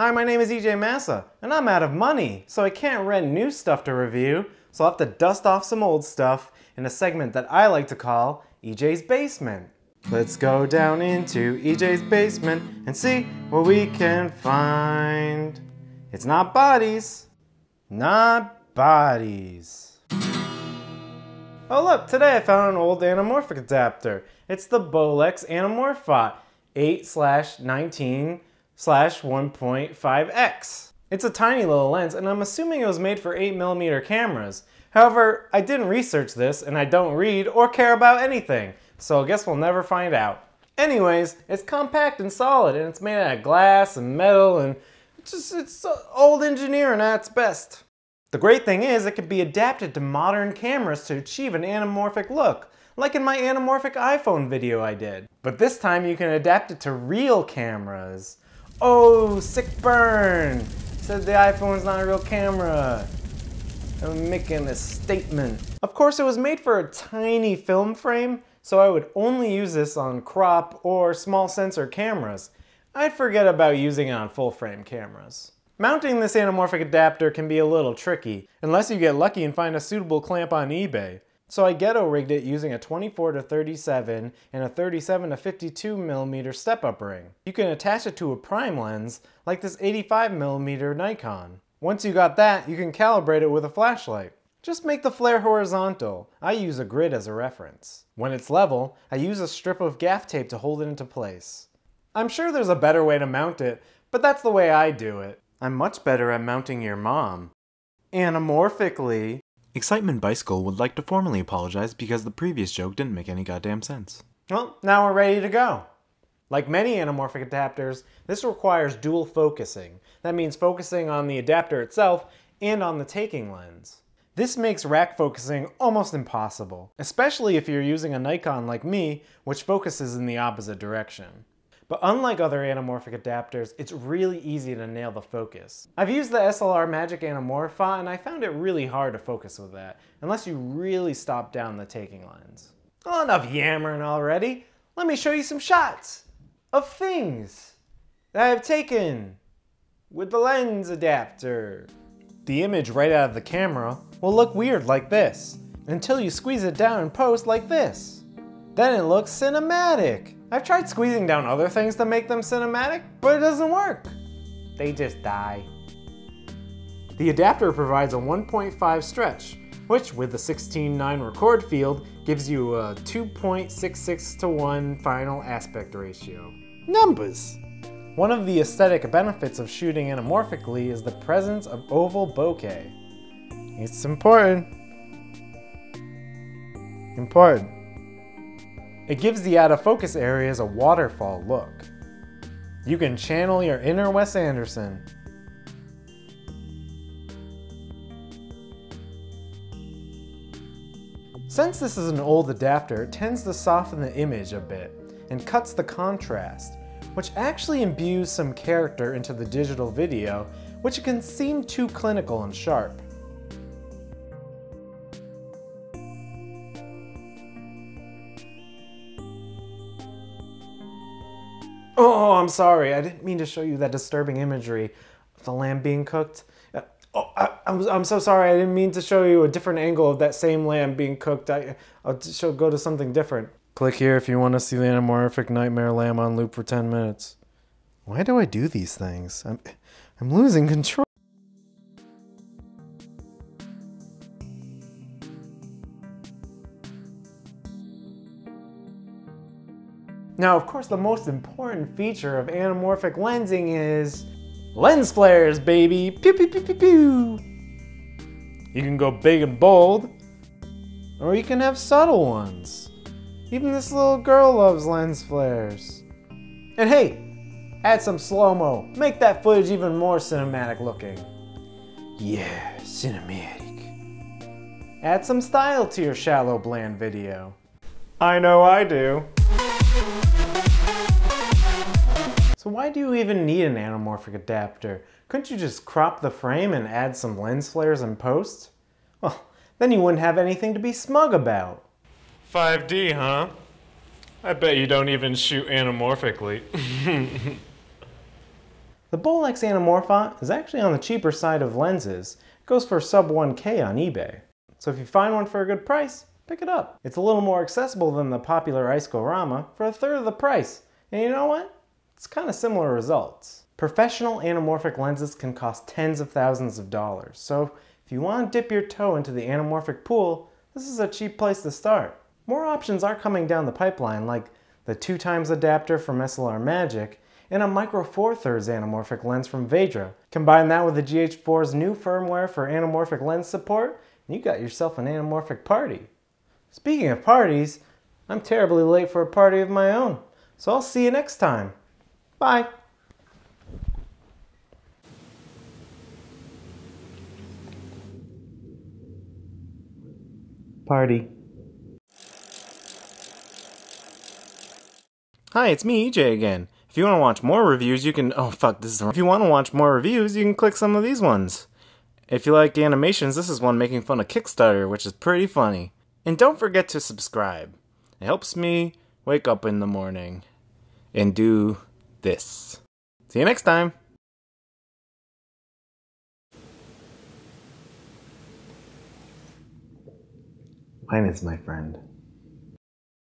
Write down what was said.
Hi, my name is EJ Massa, and I'm out of money, so I can't rent new stuff to review, so I'll have to dust off some old stuff in a segment that I like to call EJ's Basement. Let's go down into EJ's basement and see what we can find. It's not bodies. Not bodies. Oh look, today I found an old anamorphic adapter. It's the Bolex Anamorphot 8/19/1.5x. It's a tiny little lens, and I'm assuming it was made for 8mm cameras. However, I didn't research this, and I don't read or care about anything, so I guess we'll never find out. Anyways, it's compact and solid, and it's made out of glass and metal, and it's old engineering at its best. The great thing is it can be adapted to modern cameras to achieve an anamorphic look, like in my anamorphic iPhone video I did. But this time you can adapt it to real cameras. Oh, sick burn! Said the iPhone's not a real camera. I'm making a statement. Of course, it was made for a tiny film frame, so I would only use this on crop or small sensor cameras. I'd forget about using it on full frame cameras. Mounting this anamorphic adapter can be a little tricky, unless you get lucky and find a suitable clamp on eBay. So I ghetto rigged it using a 24-37 and a 37-52mm step-up ring. You can attach it to a prime lens, like this 85mm Nikon. Once you got that, you can calibrate it with a flashlight. Just make the flare horizontal. I use a grid as a reference. When it's level, I use a strip of gaff tape to hold it into place. I'm sure there's a better way to mount it, but that's the way I do it. I'm much better at mounting your mom. Anamorphically. ExcitementBicycle would like to formally apologize because the previous joke didn't make any goddamn sense. Well, now we're ready to go. Like many anamorphic adapters, this requires dual focusing. That means focusing on the adapter itself and on the taking lens. This makes rack focusing almost impossible, especially if you're using a Nikon like me, which focuses in the opposite direction. But unlike other anamorphic adapters, it's really easy to nail the focus. I've used the SLR Magic Anamorpha, and I found it really hard to focus with that, unless you really stop down the taking lens. Well, enough yammering already. Let me show you some shots of things that I have taken with the lens adapter. The image right out of the camera will look weird like this, until you squeeze it down in post like this. Then it looks cinematic. I've tried squeezing down other things to make them cinematic, but it doesn't work. They just die. The adapter provides a 1.5 stretch, which with the 16:9 record field gives you a 2.66:1 final aspect ratio. Numbers! One of the aesthetic benefits of shooting anamorphically is the presence of oval bokeh. It's important. Important. It gives the out-of-focus areas a waterfall look. You can channel your inner Wes Anderson. Since this is an old adapter, it tends to soften the image a bit and cuts the contrast, which actually imbues some character into the digital video, which can seem too clinical and sharp. Oh, I'm sorry. I didn't mean to show you that disturbing imagery of the lamb being cooked. Oh, I'm so sorry. I didn't mean to show you a different angle of that same lamb being cooked. I'll go to something different. Click here if you want to see the anamorphic nightmare lamb on loop for 10 minutes. Why do I do these things? I'm losing control. Now, of course, the most important feature of anamorphic lensing is lens flares, baby! Pew, pew, pew, pew, pew! You can go big and bold, or you can have subtle ones. Even this little girl loves lens flares. And hey, add some slow-mo. Make that footage even more cinematic looking. Yeah, cinematic. Add some style to your shallow, bland video. I know I do. So why do you even need an anamorphic adapter? Couldn't you just crop the frame and add some lens flares in post? Well, then you wouldn't have anything to be smug about. 5D, huh? I bet you don't even shoot anamorphically. The Bolex Anamorphot is actually on the cheaper side of lenses. It goes for sub 1K on eBay. So if you find one for a good price, pick it up. It's a little more accessible than the popular Ice-Go-Rama for a third of the price. And you know what? It's kind of similar results. Professional anamorphic lenses can cost tens of thousands of dollars. So if you want to dip your toe into the anamorphic pool, this is a cheap place to start. More options are coming down the pipeline, like the 2x adapter from SLR Magic and a micro 4/3 anamorphic lens from Vedra. Combine that with the GH4's new firmware for anamorphic lens support, and you got yourself an anamorphic party. Speaking of parties, I'm terribly late for a party of my own, so I'll see you next time. Bye! Party. Hi, it's me, EJ, again. If you want to watch more reviews, you can... Oh, fuck, this is wrong. If you want to watch more reviews, you can click some of these ones. If you like animations, this is one making fun of Kickstarter, which is pretty funny. And don't forget to subscribe. It helps me wake up in the morning and do this. See you next time! Mine is my friend.